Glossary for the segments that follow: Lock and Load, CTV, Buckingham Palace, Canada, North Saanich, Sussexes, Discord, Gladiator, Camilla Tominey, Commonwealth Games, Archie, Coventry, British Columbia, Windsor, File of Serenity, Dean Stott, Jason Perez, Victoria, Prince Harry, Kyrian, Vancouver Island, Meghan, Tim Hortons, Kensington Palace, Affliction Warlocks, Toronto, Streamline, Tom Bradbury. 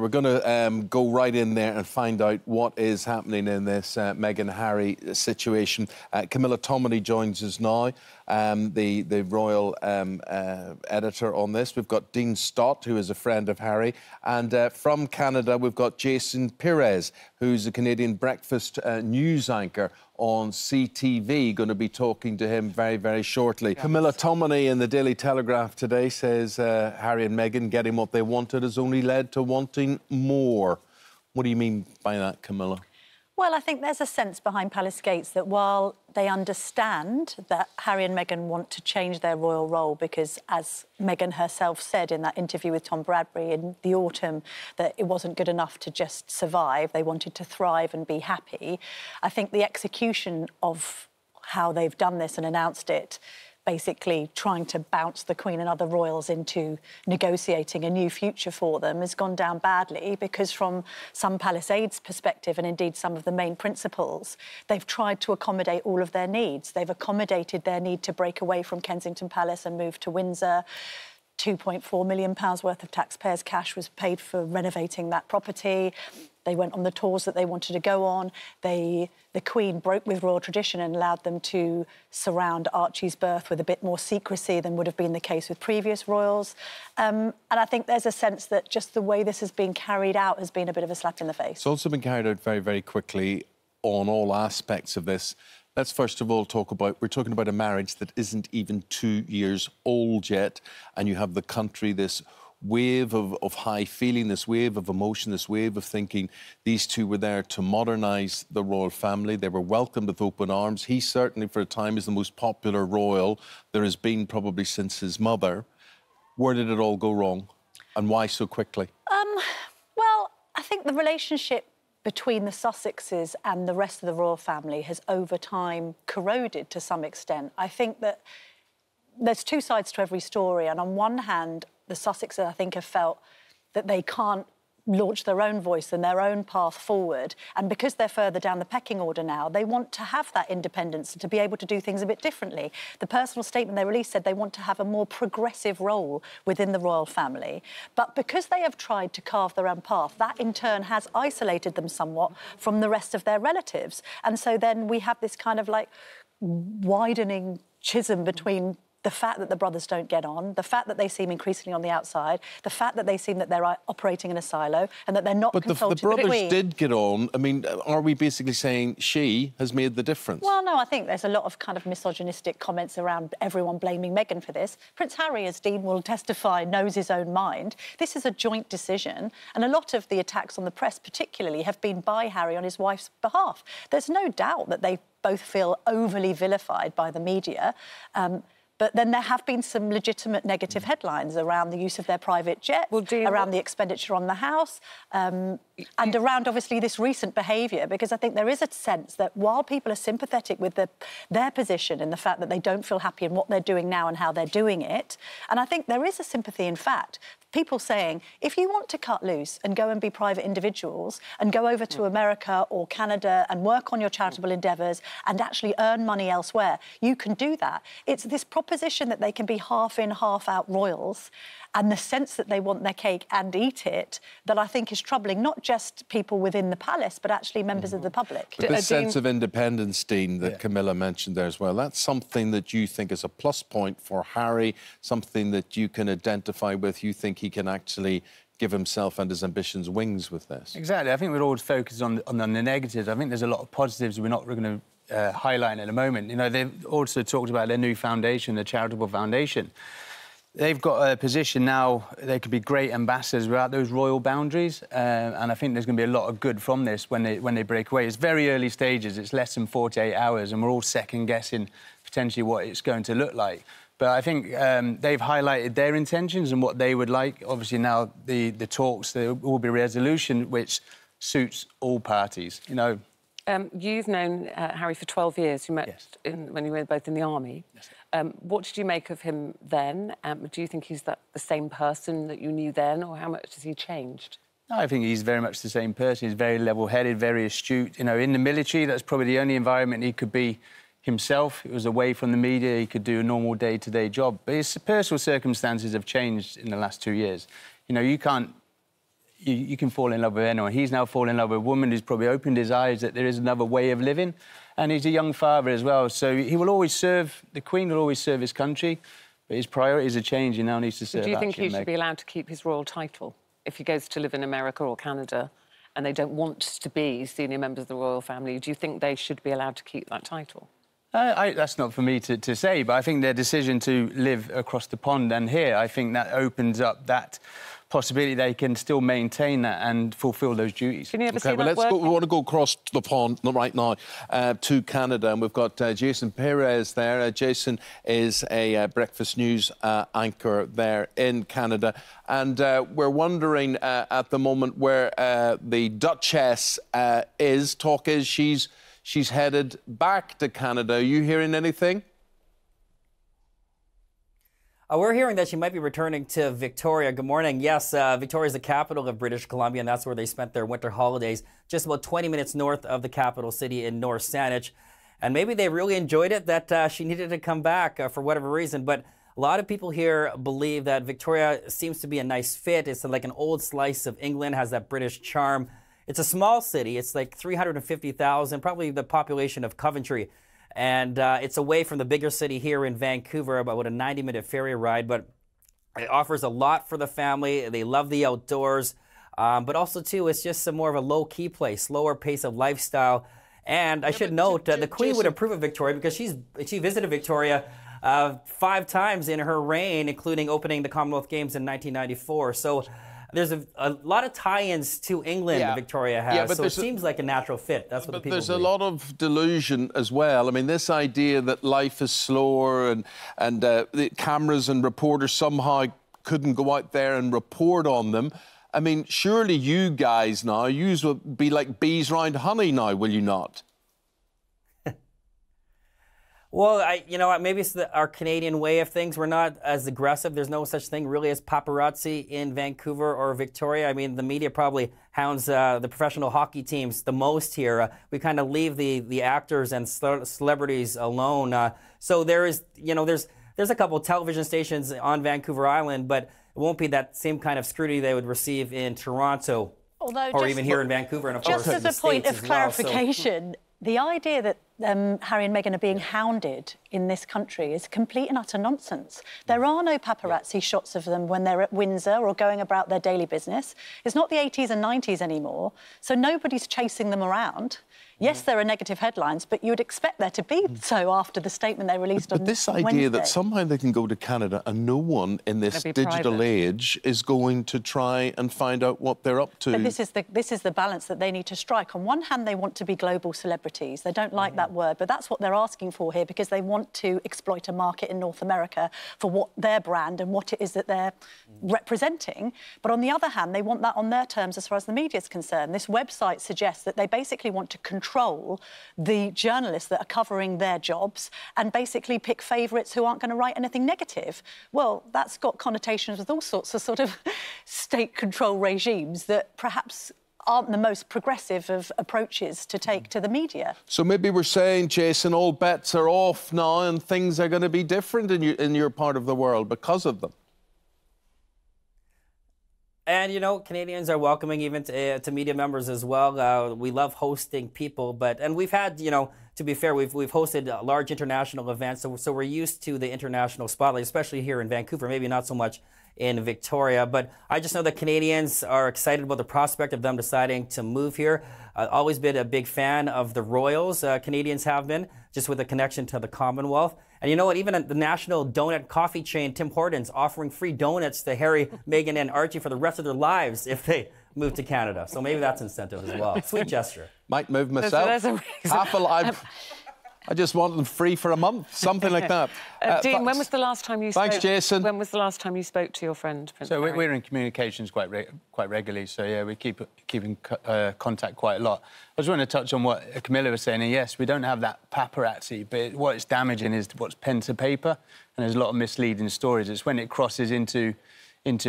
We're going to go right in there and find out what is happening in this Meghan-Harry situation. Camilla Tominey joins us now, the royal editor on this. We've got Dean Stott, who is a friend of Harry. And from Canada, we've got Jason Perez, who's a Canadian breakfast news anchor on CTV. Going to be talking to him very, very shortly. Yeah. Camilla Tominey in the Daily Telegraph today says Harry and Meghan getting what they wanted has only led to wanting more. What do you mean by that, Camilla? Well, I think there's a sense behind Palace Gates that while they understand that Harry and Meghan want to change their royal role because, as Meghan herself said in that interview with Tom Bradbury in the autumn, that it wasn't good enough to just survive. They wanted to thrive and be happy. I think the execution of how they've done this and announced it, basically trying to bounce the Queen and other royals into negotiating a new future for them, has gone down badly because from some palace aides' perspective and indeed some of the main principals, they've tried to accommodate all of their needs. They've accommodated their need to break away from Kensington Palace and move to Windsor. £2.4 million worth of taxpayers' cash was paid for renovating that property. They went on the tours that they wanted to go on. The Queen broke with royal tradition and allowed them to surround Archie's birth with a bit more secrecy than would have been the case with previous royals. And I think there's a sense that just the way this has been carried out has been a bit of a slap in the face. It's also been carried out very, very quickly on all aspects of this. Let's first of all talk about, we're talking about a marriage that isn't even 2 years old yet, and you have the country, this wave of high feeling, this wave of emotion, this wave of thinking. These two were there to modernise the royal family. They were welcomed with open arms. He certainly, for a time, is the most popular royal there has been probably since his mother. Where did it all go wrong, and why so quickly? Well, I think the relationship between the Sussexes and the rest of the royal family has over time corroded to some extent. I think that there's two sides to every story, and on one hand, the Sussexes, I think, have felt that they can't launch their own voice and their own path forward. And because they're further down the pecking order now, they want to have that independence and to be able to do things a bit differently. The personal statement they released said they want to have a more progressive role within the royal family. But because they have tried to carve their own path, that in turn has isolated them somewhat from the rest of their relatives. And so then we have this kind of like widening schism between the fact that the brothers don't get on, the fact that they seem increasingly on the outside, the fact that they seem that they're operating in a silo and that they're not consulted. But the brothers did get on. I mean, are we basically saying she has made the difference? Well, no, I think there's a lot of kind of misogynistic comments around everyone blaming Meghan for this. Prince Harry, as Dean will testify, knows his own mind. This is a joint decision, and a lot of the attacks on the press particularly have been by Harry on his wife's behalf. There's no doubt that they both feel overly vilified by the media. But then there have been some legitimate negative headlines around the use of their private jet, around the expenditure on the house, and around, obviously, this recent behaviour, because I think there is a sense that while people are sympathetic with their position and the fact that they don't feel happy in what they're doing now and how they're doing it, and I think there is a sympathy, in fact, people saying, if you want to cut loose and go and be private individuals and go over to America or Canada and work on your charitable endeavours and actually earn money elsewhere, you can do that. It's this proposition that they can be half-in, half-out royals and the sense that they want their cake and eat it that I think is troubling not just people within the palace but actually members of the public. But this sense of independence, Dean, that Camilla mentioned there as well, that's something that you think is a plus point for Harry, something that you can identify with, you think he can actually give himself and his ambitions wings with this. Exactly. I think we're always focused on the negatives. I think there's a lot of positives we're not going to highlight at the moment. You know, they've also talked about their new foundation, the charitable foundation. They've got a position now, they could be great ambassadors without those royal boundaries, and I think there's going to be a lot of good from this when they break away. It's very early stages, it's less than 48 hours, and we're all second-guessing potentially what it's going to look like. But I think they've highlighted their intentions and what they would like. Obviously, now the talks, there will be resolution which suits all parties, you know. You've known Harry for 12 years. You met when you were both in the army. Yes. What did you make of him then? Do you think he's the same person that you knew then, or how much has he changed? I think he's very much the same person. He's very level-headed, very astute. You know, in the military, that's probably the only environment he could be himself. It was away from the media. He could do a normal day-to-day job. But his personal circumstances have changed in the last 2 years. You know, you can't you can fall in love with anyone. He's now fallen in love with a woman who's probably opened his eyes that there is another way of living. And he's a young father as well, so he will always serve... The Queen will always serve his country, but his priorities are changing. He now needs to serve... Do you think he should be allowed to keep his royal title if he goes to live in America or Canada and they don't want to be senior members of the royal family? Do you think they should be allowed to keep that title? That's not for me to say, but I think their decision to live across the pond and here, I think that opens up that possibility they can still maintain that and fulfil those duties. Can you ever see that working? We want to go across the pond right now to Canada, and we've got Jason Perez there. Jason is a breakfast news anchor there in Canada, and we're wondering at the moment where the Duchess is. Talk is she's headed back to Canada. Are you hearing anything? We're hearing that she might be returning to Victoria. Good morning. Yes, Victoria is the capital of British Columbia, and that's where they spent their winter holidays, just about 20 minutes north of the capital city in North Saanich. And maybe they really enjoyed it, that she needed to come back for whatever reason. But a lot of people here believe that Victoria seems to be a nice fit. It's like an old slice of England, has that British charm. It's a small city. It's like 350,000, probably the population of Coventry. And it's away from the bigger city here in Vancouver, about a 90-minute ferry ride, but it offers a lot for the family. They love the outdoors, but also, too, it's just some more of a low-key place, lower pace of lifestyle. And I should note that the Queen would approve of Victoria because she visited Victoria 5 times in her reign, including opening the Commonwealth Games in 1994. So there's a lot of tie-ins to England that Victoria has, so it seems like a natural fit. That's what the people believe. A lot of delusion as well. I mean, this idea that life is slower and the cameras and reporters somehow couldn't go out there and report on them. I mean, surely you guys now, you will be like bees round honey now, will you not? Well, you know, maybe it's our Canadian way of things. We're not as aggressive. There's no such thing, really, as paparazzi in Vancouver or Victoria. I mean, the media probably hounds the professional hockey teams the most here. We kind of leave the actors and celebrities alone. So there is, you know, there's a couple of television stations on Vancouver Island, but it won't be that same kind of scrutiny they would receive in Toronto, or even here in Vancouver. And of course, just as a point of clarification, the idea that Harry and Meghan are being hounded in this country is complete and utter nonsense. There are no paparazzi shots of them when they're at Windsor or going about their daily business. It's not the 80s and 90s anymore, so nobody's chasing them around. Yes, there are negative headlines, but you would expect there to be so after the statement they released on Wednesday. But this idea that somehow they can go to Canada and no one in this digital age is going to try and find out what they're up to. But this is the balance that they need to strike. On one hand, they want to be global celebrities. They don't like that word, but that's what they're asking for here because they want to exploit a market in North America for what their brand and what it is that they're representing. But on the other hand, they want that on their terms as far as the media is concerned. This website suggests that they basically want to control the journalists that are covering their jobs and basically pick favourites who aren't going to write anything negative. Well, that's got connotations with all sorts of sort of state control regimes that perhaps aren't the most progressive of approaches to take to the media. So maybe we're saying, Jason, all bets are off now and things are going to be different in your part of the world because of them. And, you know, Canadians are welcoming even to media members as well. We love hosting people, and we've had, you know, to be fair, we've hosted large international events, so we're used to the international spotlight, especially here in Vancouver, maybe not so much in Victoria. But I just know that Canadians are excited about the prospect of them deciding to move here. Always been a big fan of the Royals. Canadians have been, just with a connection to the Commonwealth. And you know what? Even the national donut coffee chain, Tim Hortons, offering free donuts to Harry, Meghan and Archie for the rest of their lives if they move to Canada. So maybe that's incentive as well. Sweet gesture. Might move myself. There's half a life. I just want them free for a month, something like that. Dean, when was the last time you spoke? Thanks, Jason. When was the last time you spoke to your friend, Prince Harry? So we're in communications quite regularly, so, yeah, we keep in contact quite a lot. I just want to touch on what Camilla was saying, and yes, we don't have that paparazzi, but what it's damaging is what's pen to paper, and there's a lot of misleading stories. It's when it crosses into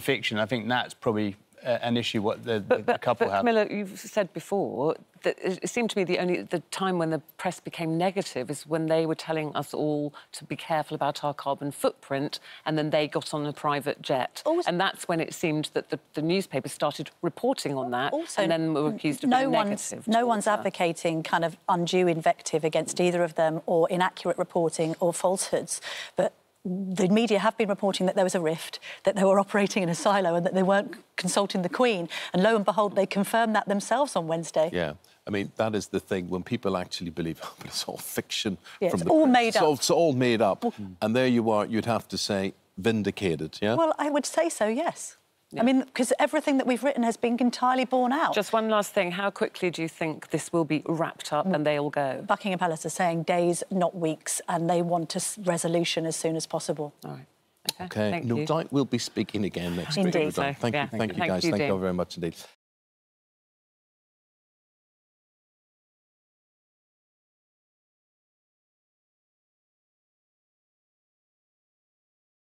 fiction. I think that's probably an issue what the couple have. But Camilla, you've said before that it seemed to me the time when the press became negative is when they were telling us all to be careful about our carbon footprint, and then they got on a private jet. Also, and that's when it seemed that the newspapers started reporting on that, also, and then were accused of being negative. No one's advocating kind of undue invective against either of them, or inaccurate reporting or falsehoods, but the media have been reporting that there was a rift, that they were operating in a silo and that they weren't consulting the Queen. And lo and behold, they confirmed that themselves on Wednesday. Yeah. I mean, that is the thing, when people actually believe, oh, but it's all fiction. Yeah, it's all made up. It's all made up. And there you are, you'd have to say, vindicated, yeah? Well, I would say so, yes. Yeah. I mean, because everything that we've written has been entirely borne out. Just one last thing. How quickly do you think this will be wrapped up and they all go? Buckingham Palace are saying days, not weeks, and they want a resolution as soon as possible. All right. OK, thank you. No doubt we'll be speaking again next week. Indeed. So, thank you guys. Thank you all very much indeed.